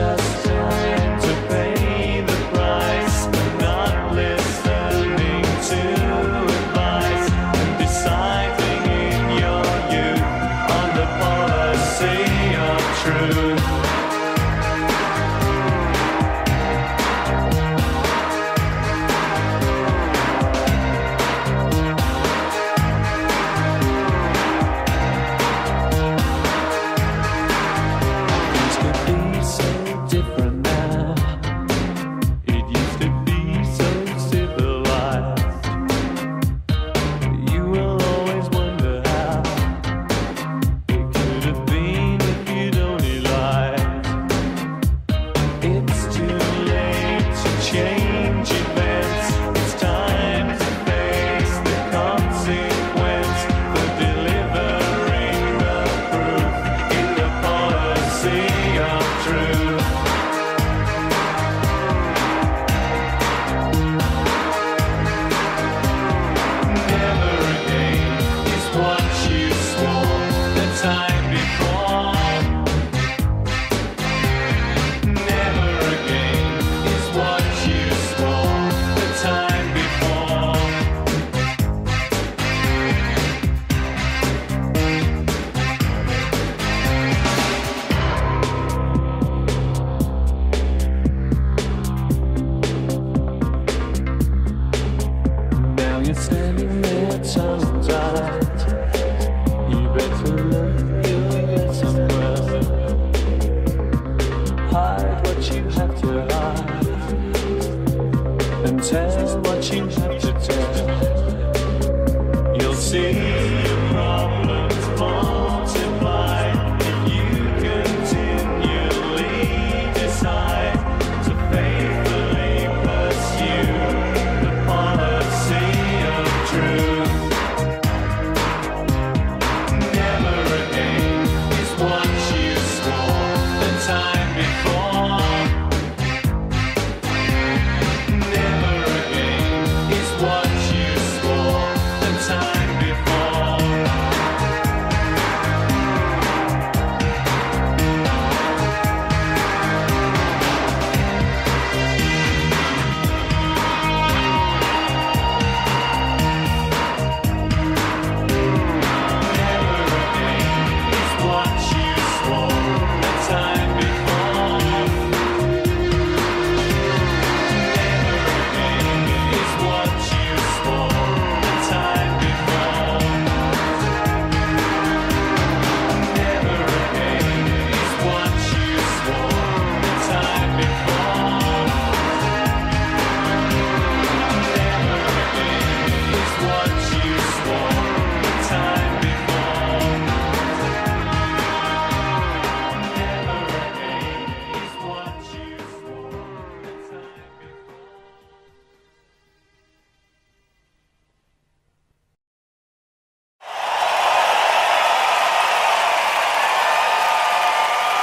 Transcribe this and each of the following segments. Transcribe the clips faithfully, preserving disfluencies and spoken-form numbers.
just to pay the price for not listening to advice and deciding in your youth on the policy of truth. You're standing there, tongue tied. You better look, you'll get somewhere. Hide what you have to hide, and tell what you have to tell. You'll see your problems multiply, and you continually decide to faithfully pursue the policy. True. Never again is what you swore the time before. Never again is what you swore the time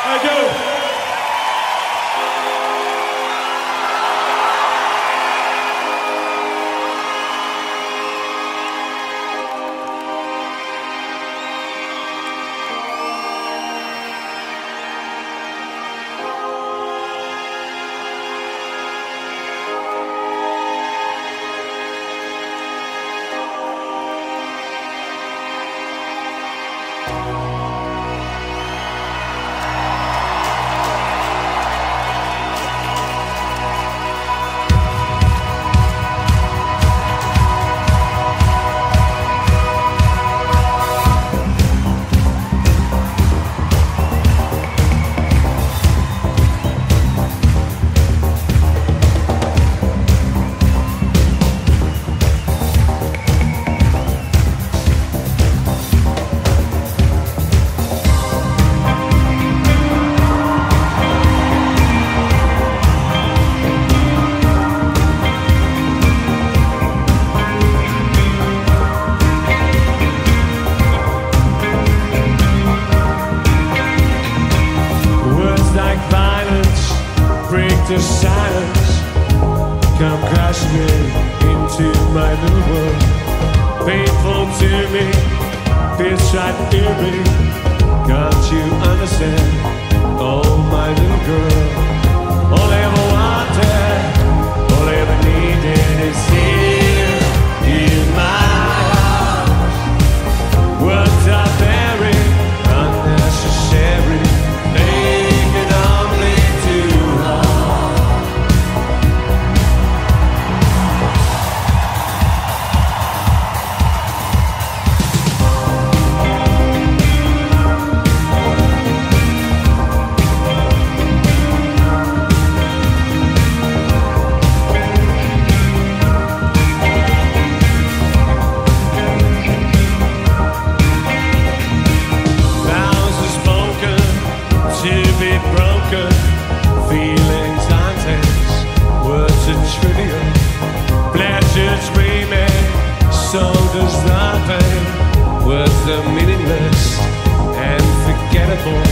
I do. The silence come crashing in into my new world. Painful to me, feels right near me. Can't you understand, oh my little girl? be broken, feelings nonsense, words are trivial. Pleasures remain, so does the pain. Words are meaningless and forgettable.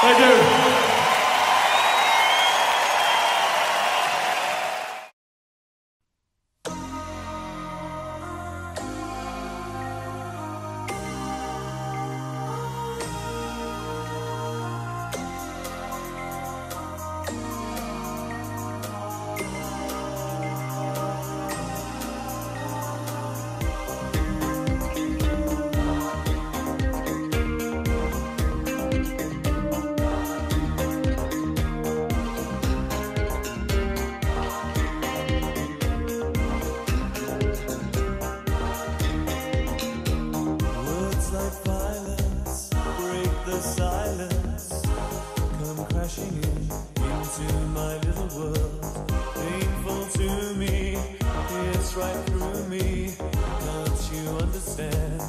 They do. Silence come crashing in into my little world, painful to me, it's right through me. Can't you understand?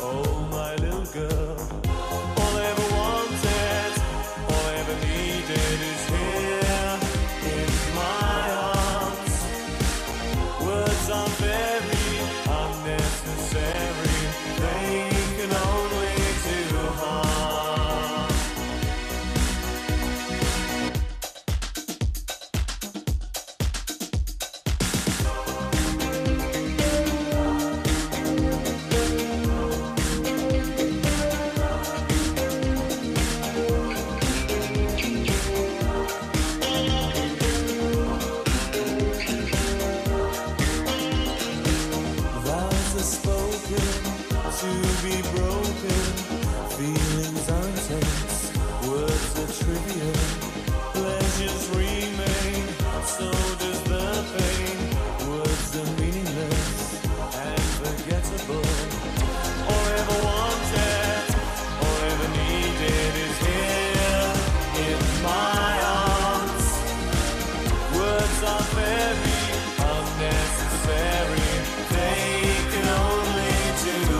Oh, my little girl, all I ever wanted, all I ever needed is here in my arms. Words are very unnecessary, they can only do harm. To be broken, feelings are intense, words are trivial, pleasures remain, so does the pain. Words are meaningless and forgettable. All I ever wanted, all I ever needed is here in my arms. Words are very unnecessary, they can only do.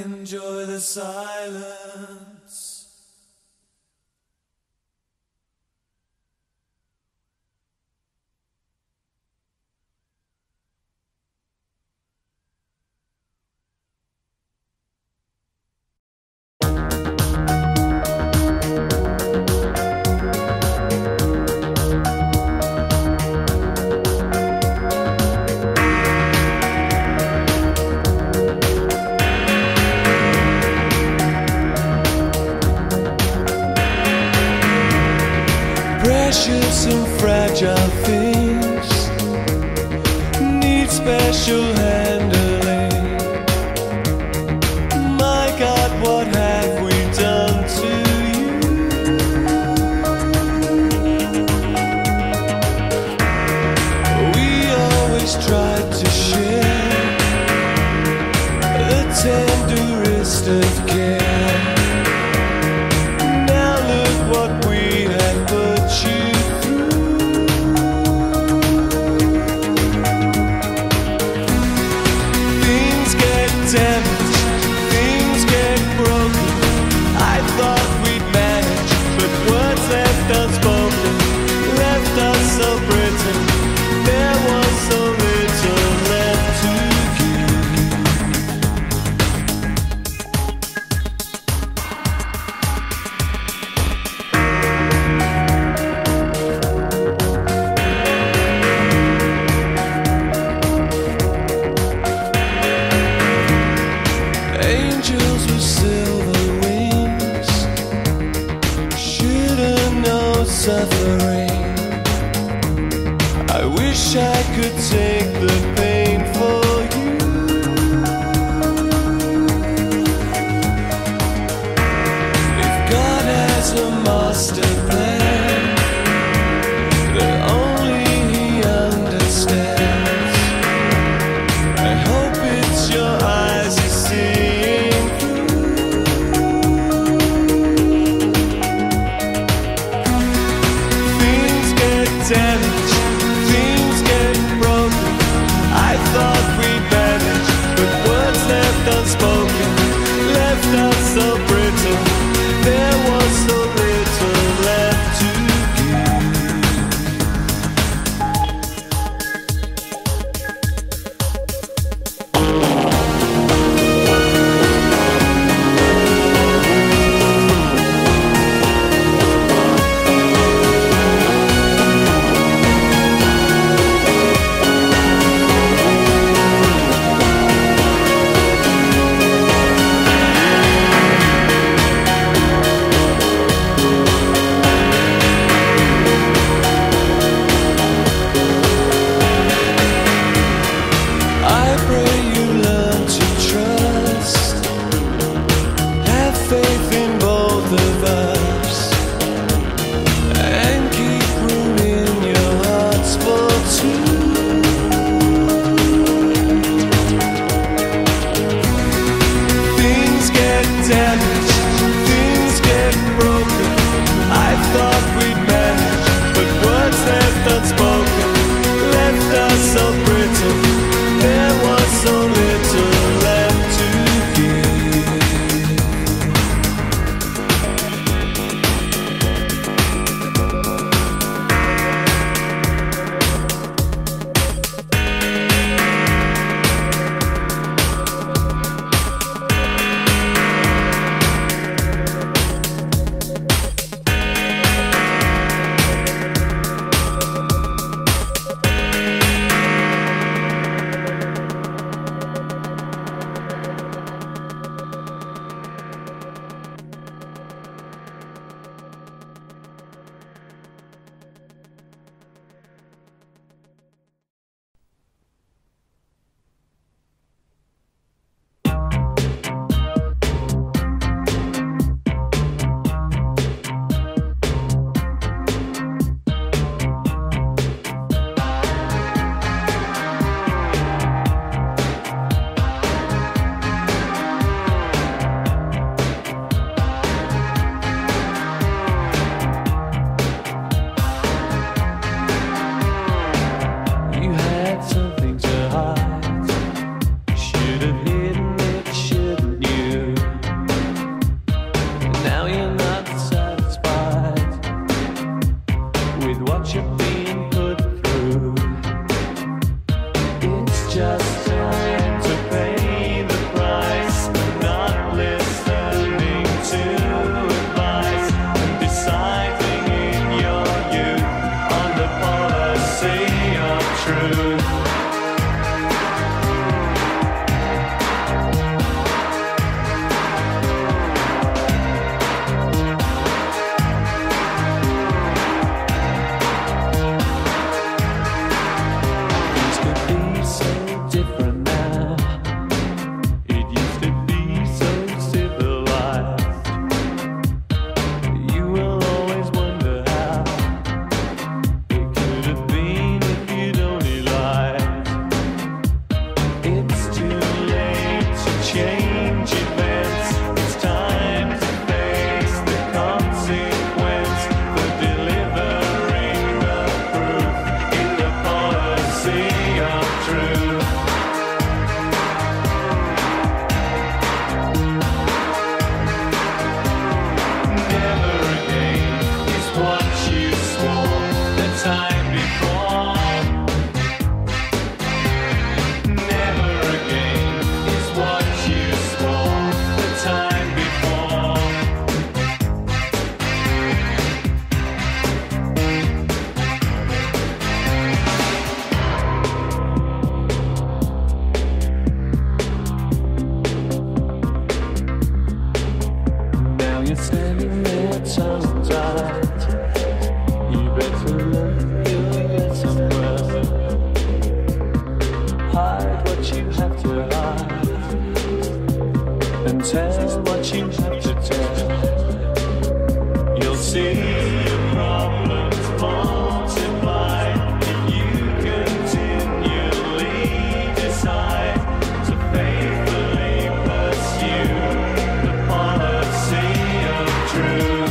Enjoy the silence. precious and fragile things need special handling. My God, what have we done to you? We always tried to share the tenderest of care. Suffering. I wish I could take the pain for you. If God has a master plan that only He understands, I hope it's your eyes you see. change events. It's time to face the consequence for delivering the proof in the policy of truth. Never again is what you swore the time before. You're standing there tongue tied. You better look, you'll get somewhere. Hide what you have to hide, and tell what you have to tell. You'll see your problems multiply if you continually decide to faithfully pursue the policy. Thank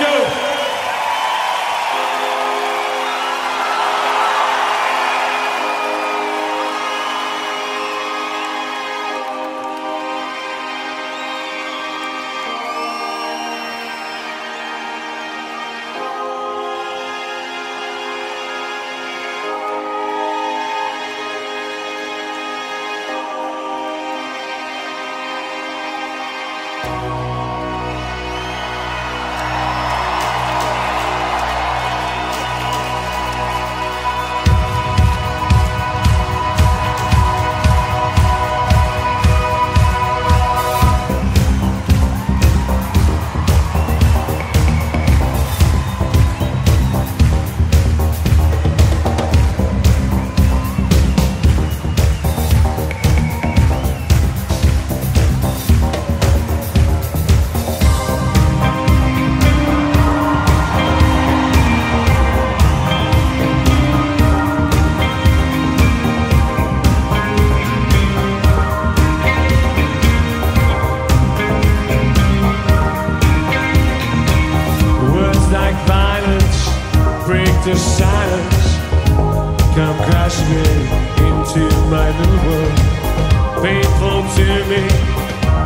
you. The silence come crashing in into my little world. Painful to me,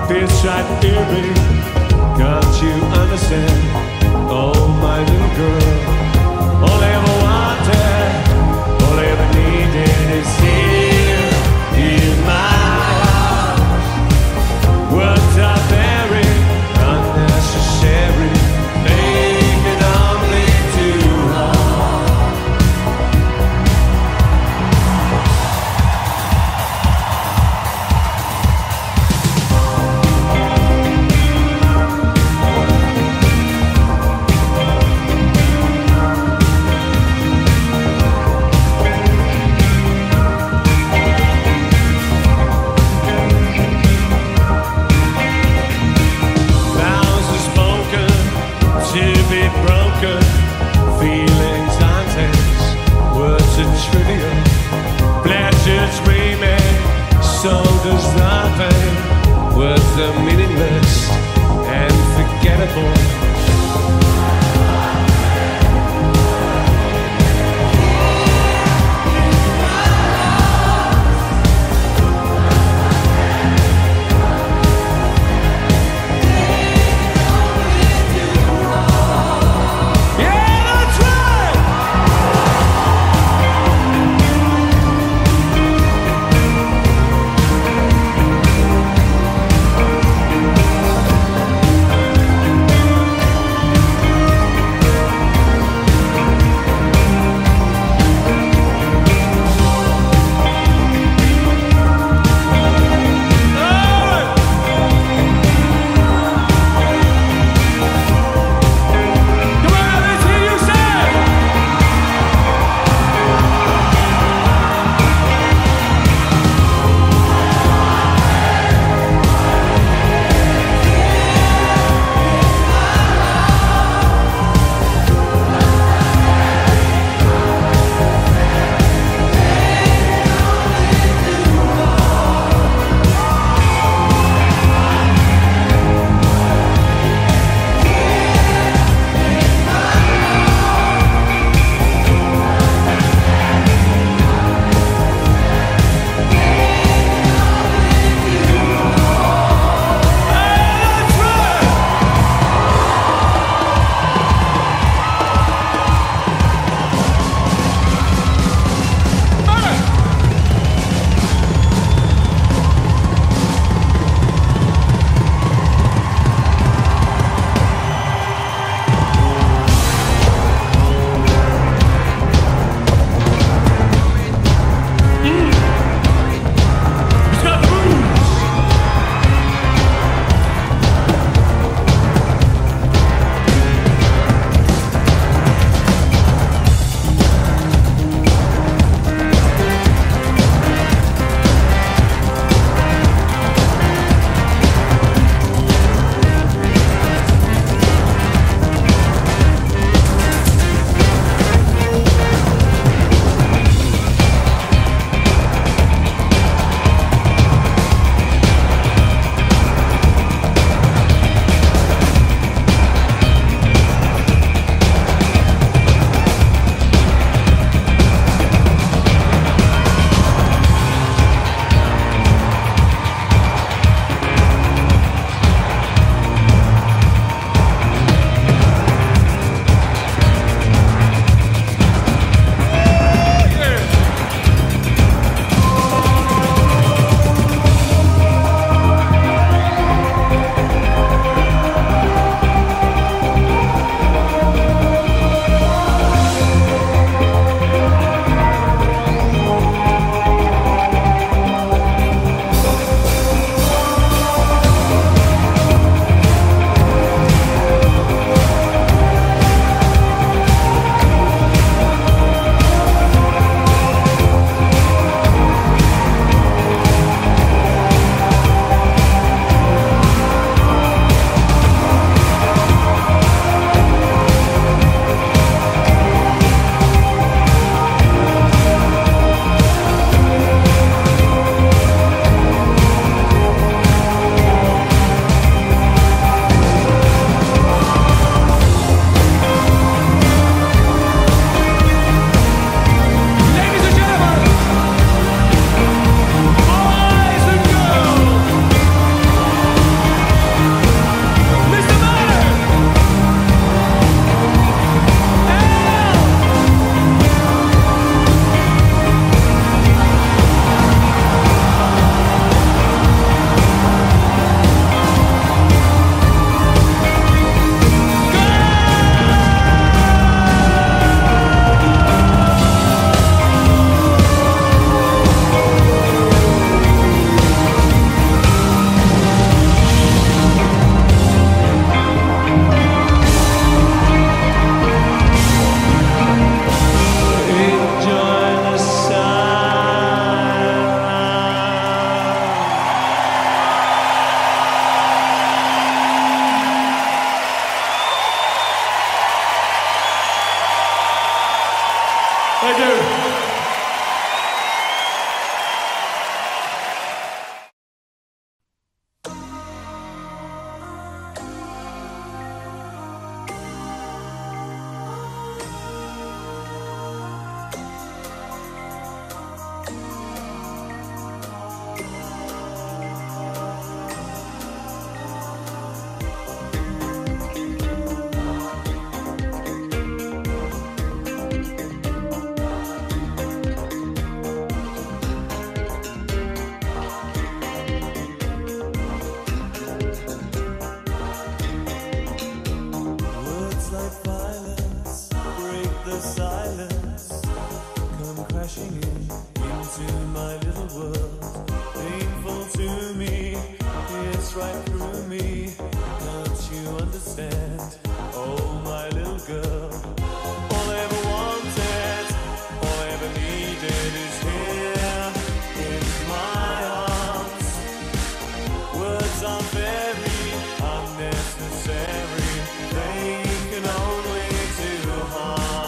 this right near me. Can't you understand? Oh, my little girl. All I ever wanted, all I ever needed is here in my heart. Words are very unnecessary. there's nothing worth the meaningless and forgettable. Thank you. crashing in into my little world. Painful to me, it's right through me. Can't you understand? Oh, my little girl. All I ever wanted, all I ever needed is here in my arms. Words are very unnecessary. They can only do harm.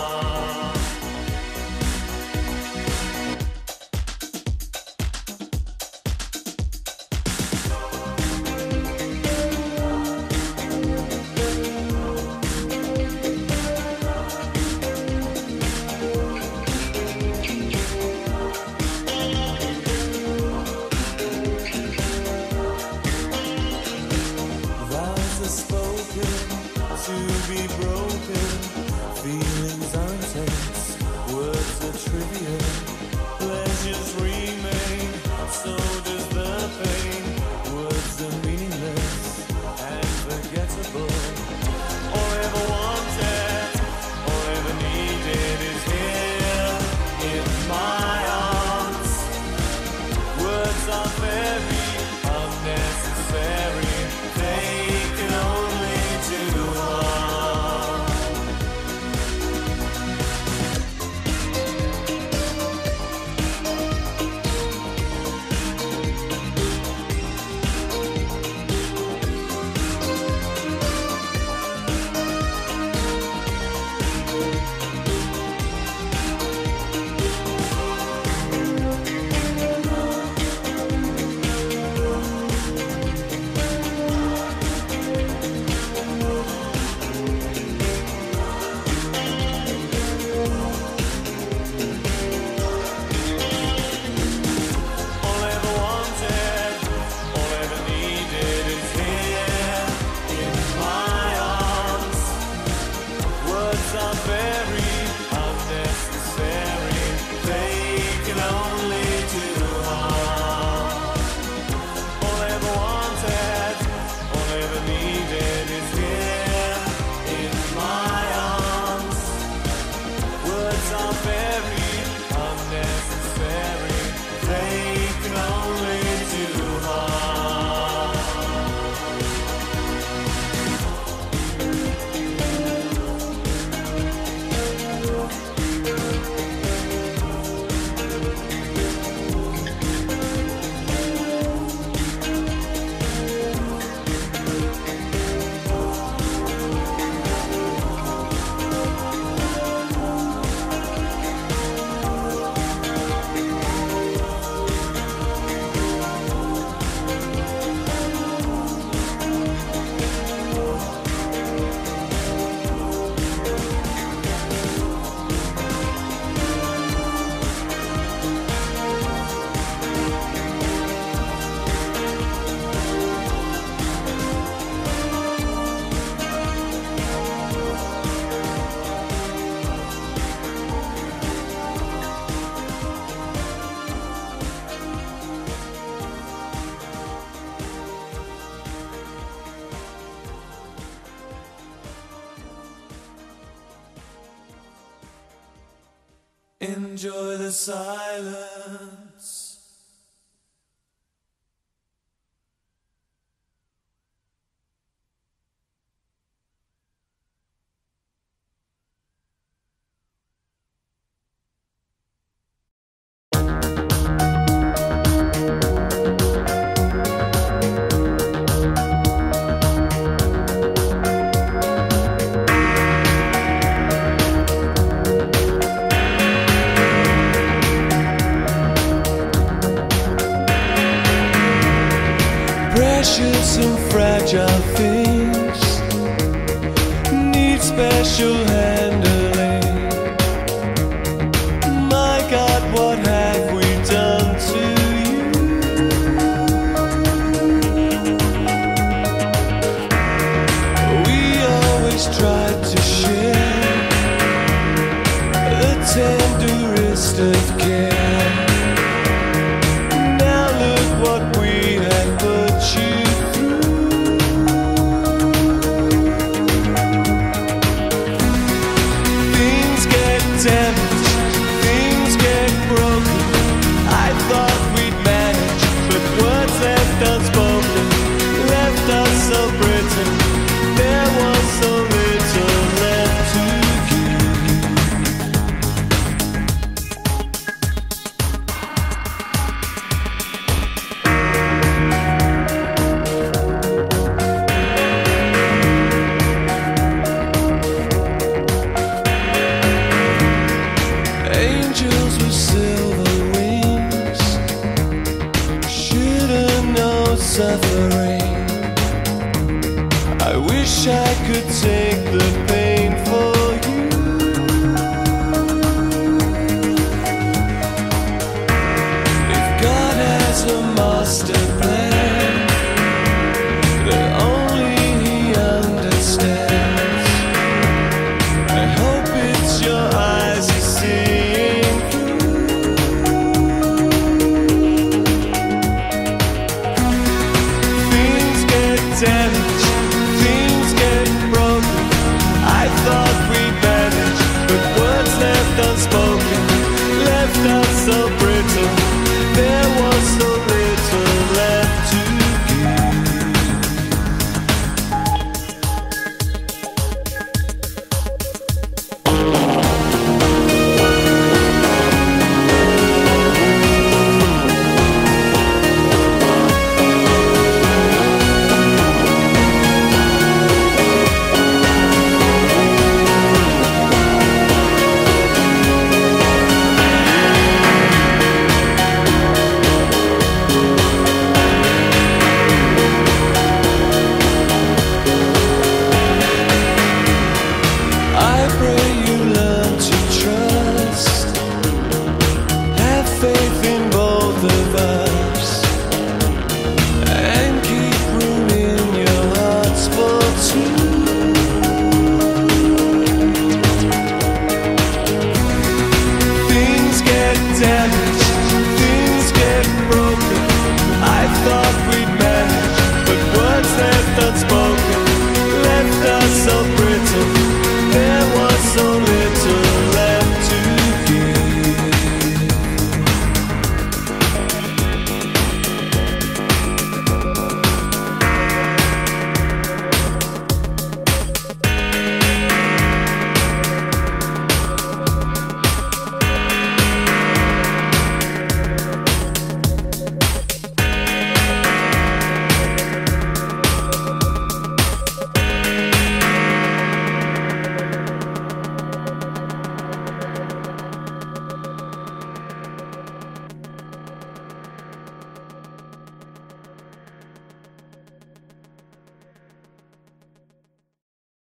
To be broken, feelings are intense, words are trivial, pleasures remain, so does the pain. Words are meaningless and forgettable. All I ever wanted, all I ever needed is here in my arms. Words are very unnecessary, they can only do harm. Enjoy the silence. Precious and fragile things need special handling. My God, what have we done to you? We always tried to share the tenderest of care. Now look what we have put you. Things get damaged, things get broken. suffering. I wish I could take the pain for you. If God has a master plan that only He understands, I hope it's your eyes you see. Things get broken. I thought we managed, but words left unspoken, left us so broken.